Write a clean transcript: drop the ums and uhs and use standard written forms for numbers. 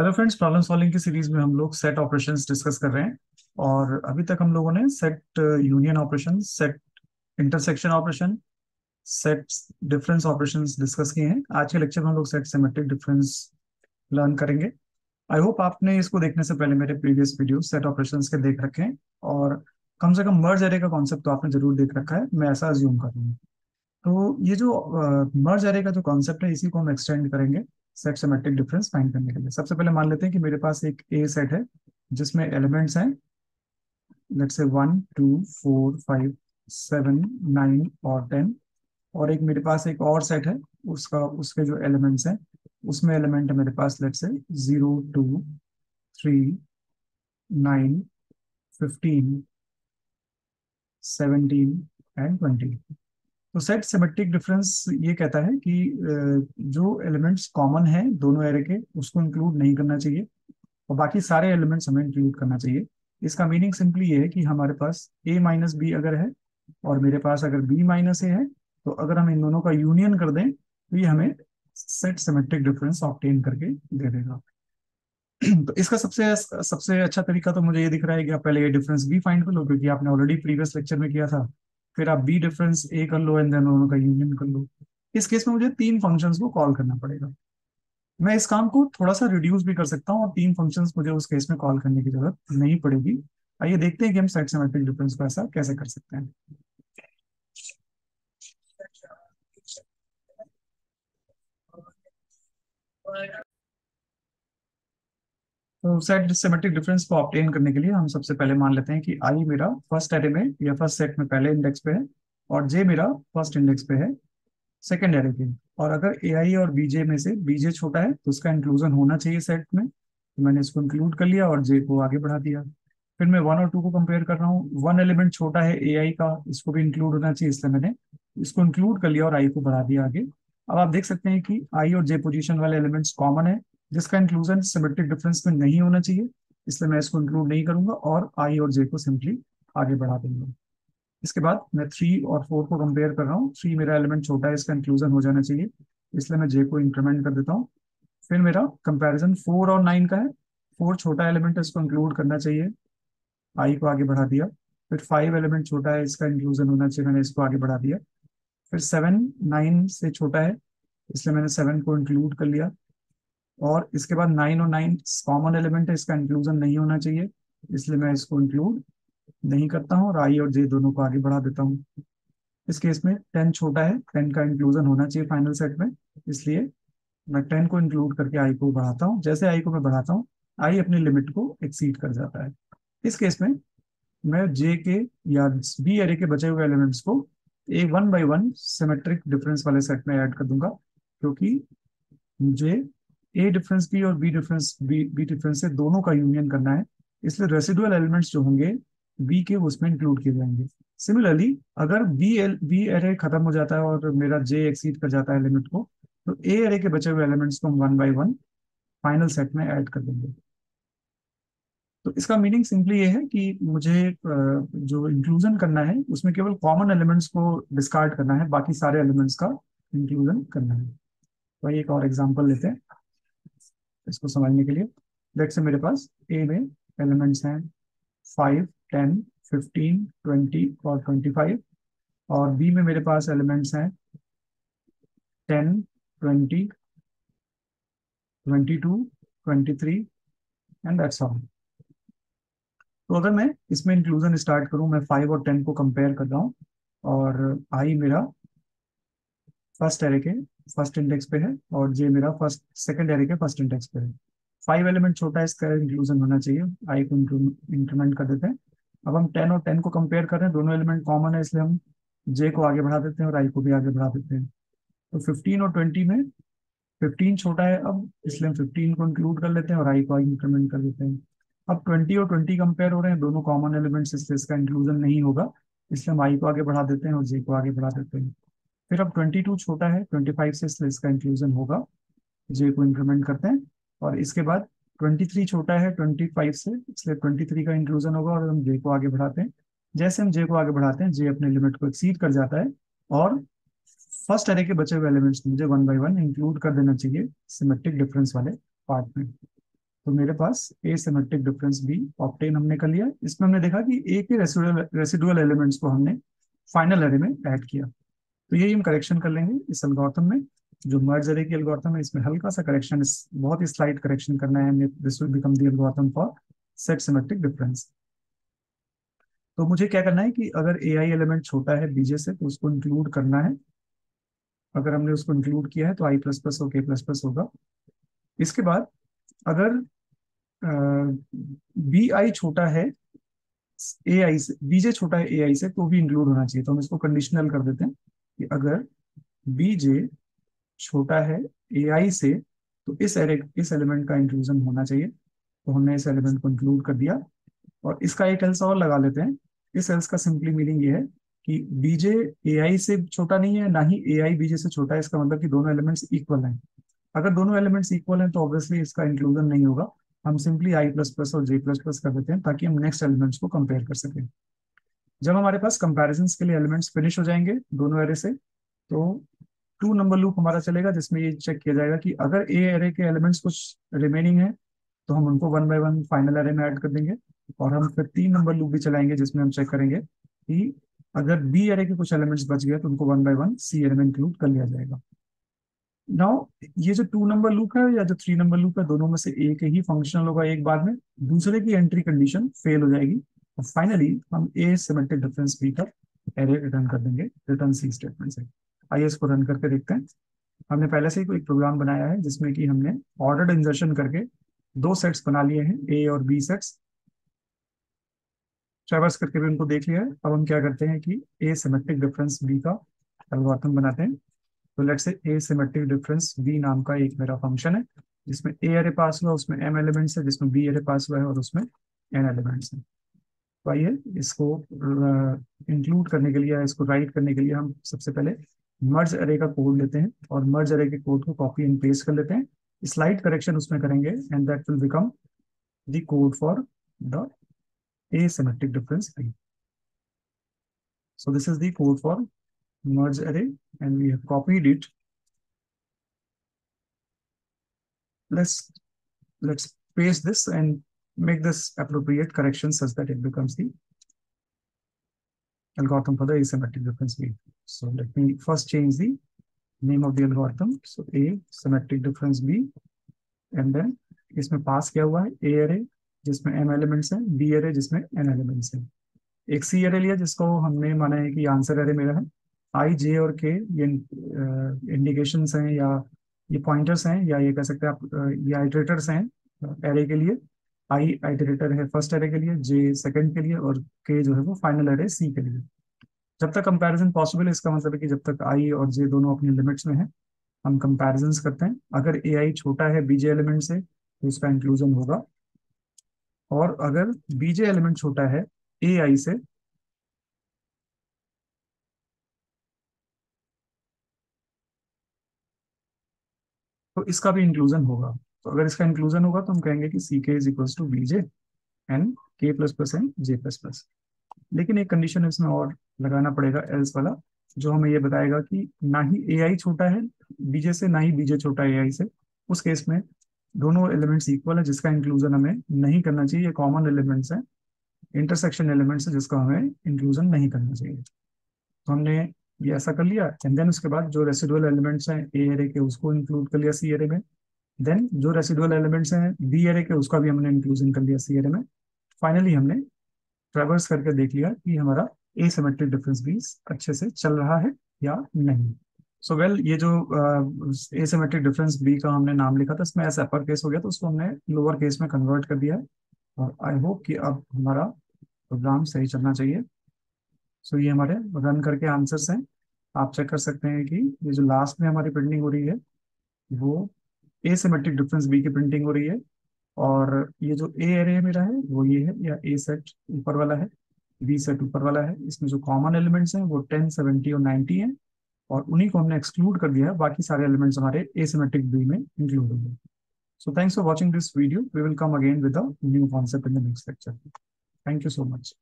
Hello friends, problem solving की series में हम लोग सेट ऑपरेशंस डिस्कस कर रहे हैं और अभी तक हम लोगों ने set union operation, set intersection operation, set difference operations discuss किए हैं। आज के लेक्चर में हम लोग सेट सिमेट्रिक डिफरेंस लर्न करेंगे। आई होप आपने इसको देखने से पहले मेरे प्रीवियस वीडियो सेट ऑपरेशन के देख रखे हैं और कम से कम मर्ज एरे का कॉन्सेप्ट तो आपने जरूर देख रखा है, मैं ऐसा अज्यूम कर रहा हूँ। तो ये जो मर्ज एरे का जो कॉन्सेप्ट है, इसी को हम एक्सटेंड करेंगे सेट सिमेट्रिक डिफरेंस फाइंड करने के लिए। सबसे पहले मान लेते हैं कि मेरे पास एक ए सेट है जिसमें एलिमेंट्स हैं लेट्स से 1 2 4 5 7 9 और 10, और एक मेरे पास एक और सेट है उसके जो एलिमेंट्स हैं उसमें एलिमेंट है मेरे पास लेट्स से 0 2 3 9 15 17 एंड 20। तो सेट सिमेट्रिक डिफरेंस ये कहता है कि जो एलिमेंट्स कॉमन हैं दोनों एरे के उसको इंक्लूड नहीं करना चाहिए और बाकी सारे एलिमेंट्स हमें इंक्लूड करना चाहिए। इसका मीनिंग सिंपली ये है कि हमारे पास a माइनस बी अगर है और मेरे पास अगर b माइनस ए है, तो अगर हम इन दोनों का यूनियन कर दें तो ये हमें सेट सिमेट्रिक डिफरेंस ऑब्टेन करके दे देगा। तो इसका सबसे अच्छा तरीका तो मुझे ये दिख रहा है कि आप पहले ये डिफरेंस b फाइंड कर लो, क्योंकि आपने ऑलरेडी प्रीवियस लेक्चर में किया था। फिर आप बी डिफरेंस ए कर लो एंड देन दोनों का यूनियन कर लो। इस केस में मुझे तीन फंक्शंस को कॉल करना पड़ेगा। मैं इस काम को थोड़ा सा रिड्यूस भी कर सकता हूँ और तीन फंक्शंस मुझे उस केस में कॉल करने की जरूरत नहीं पड़ेगी। आइए देखते हैं कि हम सेट सिमेट्रिक डिफरेंस को ऐसा कैसे कर सकते हैं। तो सेट सिमेट्रिक डिफरेंस को ऑब्टेन करने के लिए हम सबसे पहले मान लेते हैं कि आई मेरा फर्स्ट एरे में या फर्स्ट सेट में पहले इंडेक्स पे है और जे मेरा फर्स्ट इंडेक्स पे है सेकंड एरे के, और अगर ए आई और बी जे में से बी जे छोटा है तो उसका इंक्लूजन होना चाहिए सेट में। तो मैंने इसको इंक्लूड कर लिया और जे को आगे बढ़ा दिया। फिर मैं 1 और 2 को कंपेयर कर रहा हूँ। 1 एलिमेंट छोटा है ए आई का, इसको भी इंक्लूड होना चाहिए, इसलिए मैंने इसको इंक्लूड कर लिया और आई को बढ़ा दिया आगे। अब आप देख सकते हैं कि आई और जे पोजिशन वाले एलिमेंट्स कॉमन है जिसका इंक्लूजन सिमेट्रिक डिफरेंस में नहीं होना चाहिए, इसलिए मैं इसको इंक्लूड नहीं करूंगा और आई और जे को सिंपली आगे बढ़ा दूंगा। इसके बाद मैं 3 और 4 को कंपेयर कर रहा हूँ। 3 मेरा एलिमेंट छोटा है, इसका इंक्लूजन हो जाना चाहिए, इसलिए मैं जे को इंक्रीमेंट कर देता हूँ। फिर मेरा कंपैरिजन 4 और 9 का है। 4 छोटा एलिमेंट है, इसको इंक्लूड करना चाहिए, आई को आगे बढ़ा दिया। फिर 5 एलिमेंट छोटा है, इसका इंक्लूजन होना चाहिए, मैंने इसको आगे बढ़ा दिया। फिर 7 9 से छोटा है, इसलिए मैंने 7 को इंक्लूड कर लिया। और इसके बाद 9 और 9 कॉमन एलिमेंट है, इसका इंक्लूजन नहीं होना चाहिए, इसलिए मैं इसको इंक्लूड नहीं करता हूँ और आई और जे दोनों को आगे बढ़ा देता हूँ। इस केस में 10 छोटा है, 10 का इंक्लूजन होना चाहिए फाइनल सेट में, इसलिए मैं 10 को इंक्लूड करके आई को बढ़ाता हूँ। जैसे आई को मैं बढ़ाता हूँ, आई अपने लिमिट को एक्सीड कर जाता है। इस केस में मैं जे के या बी एरे के बचे हुए एलिमेंट्स को 1 बाई 1 सिमेट्रिक डिफरेंस वाले सेट में ऐड कर दूंगा, क्योंकि मुझे ए डिफरेंस बी और बी डिफरेंस से दोनों का यूनियन करना है, इसलिए रेसिडुअल एलिमेंट्स जो होंगे बी के उसमें इंक्लूड किए जाएंगे। सिमिलरली अगर बी एरे खत्म हो जाता है और मेरा जे एक्सीड कर जाता है लिमिट को, तो ए एरे के बचे हुए एलिमेंट्स को हम 1 बाई 1 फाइनल सेट में ऐड कर देंगे। तो इसका मीनिंग सिंपली ये है कि मुझे जो इंक्लूजन करना है उसमें केवल कॉमन एलिमेंट्स को डिस्कार्ड करना है, बाकी सारे एलिमेंट्स का इंक्लूजन करना है। तो एक और एग्जाम्पल लेते हैं इसको समझने के लिए। लेट्स से मेरे पास ए में एलिमेंट्स हैं 5 10 15 20 और 25, और बी में मेरे पास एलिमेंट्स हैं 10 20 22 23 एंड दैट्स ऑल। तो अगर मैं इसमें इंक्लूजन स्टार्ट करूं, मैं 5 और 10 को कंपेयर कर रहा हूं और आई मेरा फर्स्ट एरे के फर्स्ट इंडेक्स पे है और जे मेरा फर्स्ट सेकंड एरे के फर्स्ट इंडेक्स पे है। 5 एलिमेंट छोटा है, इसका इंक्लूजन होना चाहिए, आई को इंक्रीमेंट कर देते हैं। अब हम 10 और 10 को कंपेयर कर रहे हैं, दोनों एलिमेंट कॉमन है, इसलिए हम जे को आगे बढ़ा देते हैं और आई को भी आगे बढ़ा देते हैं। तो 15 और 20 में 15 छोटा है, अब इसलिए हम 15 को इंक्लूड कर लेते हैं और आई को इंक्रीमेंट कर देते हैं। अब 20 और 20 कंपेयर हो रहे हैं, दोनों कॉमन एलिमेंट्स, इसलिए इसका इंक्लूजन नहीं होगा, इसलिए हम आई को आगे बढ़ा देते हैं और जे को आगे बढ़ा देते हैं। फिर अब 22 छोटा है 25 से, इसलिए इसका इंक्लूजन होगा, जे को इंक्रीमेंट करते हैं। और इसके बाद 23 छोटा है 25 से, इसलिए 23 का इंक्लूजन होगा और हम जे को आगे बढ़ाते हैं। जैसे हम जे को आगे बढ़ाते हैं, जे अपने लिमिट को एक्सीड कर जाता है और फर्स्ट एरे के बचे हुए एलिमेंट्स मुझे 1 बाई 1 इंक्लूड कर देना चाहिए सिमेट्रिक डिफरेंस वाले पार्ट में। तो मेरे पास ए सिमेट्रिक डिफरेंस भी ऑप्टेन हमने कर लिया। इसमें हमने देखा कि ए के रेसिडुअल एलिमेंट्स को हमने फाइनल एरे में ऐड किया। तो यही हम करेक्शन कर लेंगे इस एल्गोरिथम में, जो मर्ज एरे की एल्गोरिथम है, इसमें हल्का सा करेक्शन, बहुत ही स्लाइट करेक्शन करना है हमने। This will become the algorithm for set symmetric difference. तो मुझे क्या करना है कि अगर ए आई एलिमेंट छोटा है बीजे से तो उसको इंक्लूड करना है। अगर हमने उसको इंक्लूड किया है तो आई प्लस प्लस और के प्लस प्लस होगा। इसके बाद अगर बी आई छोटा है ए आई से, बीजे छोटा है ए आई से, तो भी इंक्लूड होना चाहिए। तो हम इसको कंडीशनल कर देते हैं कि अगर बीजे छोटा है ए आई से तो इस एलिमेंट का इंक्लूजन होना चाहिए। तो हमने इस एलिमेंट को इंक्लूड कर दिया। और इसका एक एल्स और लगा लेते हैं। इस एल्स का सिंपली मीनिंग ये है कि बीजे एआई से छोटा नहीं है, ना ही एआई बीजे से छोटा है। इसका मतलब कि दोनों एलिमेंट्स इक्वल हैं। अगर दोनों एलिमेंट्स इक्वल हैं तो ऑब्वियसली इसका इंक्लूजन नहीं होगा। हम सिंपली आई प्लस प्लस और जे प्लस प्लस कर देते हैं ताकि हम नेक्स्ट एलिमेंट्स को कंपेयर कर सकें। जब हमारे पास कंपेरिजन के लिए एलिमेंट्स फिनिश हो जाएंगे दोनों एरे से, तो 2 नंबर लूप हमारा चलेगा, जिसमें ये चेक किया जाएगा कि अगर ए एरे के एलिमेंट्स कुछ रिमेनिंग है तो हम उनको 1 बाय 1 फाइनल एरे में ऐड कर देंगे। और हम फिर 3 नंबर लूप भी चलाएंगे जिसमें हम चेक करेंगे कि अगर बी एरे के कुछ एलिमेंट्स बच गए तो उनको 1 बाय 1 सी एरे में इंक्लूड कर लिया जाएगा। नाउ ये जो 2 नंबर लूप है या जो 3 नंबर लूप है, दोनों में से एक ही फंक्शनल होगा। एक बाद में दूसरे की एंट्री कंडीशन फेल हो जाएगी और फाइनली हम ए सिमेट्रिक डिफरेंस बी का एरे रिटर्न कर देंगे रिटर्न सी स्टेटमेंट से। आइए इसको रन करके देखते हैं। हमने पहले से ही एक प्रोग्राम बनाया है जिसमें कि हमने ऑर्डर्ड इंसर्शन करके 2 सेट्स बना लिए हैं, ए और बी सेट्स। ट्रैवर्स करके भी उनको देख लिया है। अब हम क्या करते हैं कि ए सिमेट्रिक डिफरेंस बी का एल्गोरिथम बनाते हैं। तो let's say A symmetric difference B नाम का एक मेरा फंक्शन है जिसमें ए एरे पास हुआ, उसमें m एलिमेंट्स है, जिसमें बी एरे पास हुआ है और उसमें n एलिमेंट्स हैं। तो आइए इसको इंक्लूड करने के लिए या इसको राइट करने के लिए हम सबसे पहले मर्ज एरे का कोड लेते हैं और मर्ज एरे के कोड को कॉपी एंड पेस्ट कर लेते हैं। स्लाइड करेक्शन उसमें करेंगे and that will become the code for the A symmetric difference A. So this is the code for merge array and we have copied it. Let's paste this and make this appropriate correction such that it becomes the algorithm for the asymmetric difference A. So let me first change the name of the algorithm. So asymmetric difference B, and then इसमें pass किया हुआ है A array जिसमें m elements हैं, b array जिसमें n elements हैं, एक c array लिया जिसको हमने माना है कि आंसर एरे मेरा है। i, j और k ये इंडिकेशंस हैं या ये पॉइंटर्स हैं या ये कह सकते हैं आप ये आइटरेटर्स हैं एरे के लिए। i आइटरेटर है फर्स्ट एरे के लिए, j सेकंड के लिए और k जो है वो फाइनल एरे c के लिए। जब तक कंपैरिजन पॉसिबल है, इसका मतलब है कि जब तक i और j दोनों अपनी लिमिट्स में है हम कंपैरिजंस करते हैं। अगर ai छोटा है bj एलिमेंट से तो उसका इंक्लूजन होगा, और अगर बीजे एलिमेंट छोटा है ए आई से तो इसका भी इंक्लूजन होगा। तो अगर इसका इंक्लूजन होगा तो हम कहेंगे कि C K is equals to B J and K plus plus and J plus plus. लेकिन एक कंडीशन इसमें और लगाना पड़ेगा, एल्स वाला, जो हमें ये बताएगा कि ना ही ए आई छोटा है बीजे से, ना ही बीजे छोटा है ए आई से। उस केस में दोनों एलिमेंट्स इक्वल है जिसका इंक्लूजन हमें नहीं करना चाहिए। ये कॉमन एलिमेंट्स हैं, इंटरसेक्शन एलिमेंट्स है जिसका हमें इंक्लूजन नहीं करना चाहिए। तो हमने ये ऐसा कर लिया एंड देन उसके बाद जो रेसिडुअल एलिमेंट्स हैं ए एरे के उसको इंक्लूड कर लिया सी एरे में। देन जो रेसिडुअल एलिमेंट्स हैं बी एरे के उसका भी हमने इंक्लूजन कर लिया सी एरे में। फाइनली हमने ट्रैवर्स करके देख लिया कि हमारा ए सिमेट्रिक डिफरेंस भी अच्छे से चल रहा है या नहीं। सो वेल, ये जो ए सिमेट्रिक डिफरेंस बी का हमने नाम लिखा था, इसमें ऐसा अपर केस हो गया तो उसको हमने लोअर केस में कन्वर्ट कर दिया है। और आई होप कि अब हमारा प्रोग्राम सही चलना चाहिए। सो ये हमारे रन करके आंसर्स हैं। आप चेक कर सकते हैं कि ये जो लास्ट में हमारी प्रिंटिंग हो रही है वो ए सिमेट्रिक डिफरेंस बी की प्रिंटिंग हो रही है, और ये जो ए एरे मेरा है वो ये है, या ए सेट ऊपर वाला है, बी सेट ऊपर वाला है। इसमें जो कॉमन एलिमेंट्स हैं वो 10, 70 और 90 हैं और उन्हीं को हमने एक्सक्लूड कर दिया है। बाकी सारे एलिमेंट्स हमारे एसिमेट्रिक बी में इंक्लूड होंगे। So thanks for watching this video. We will come again with a new concept in the next lecture. Thank you so much.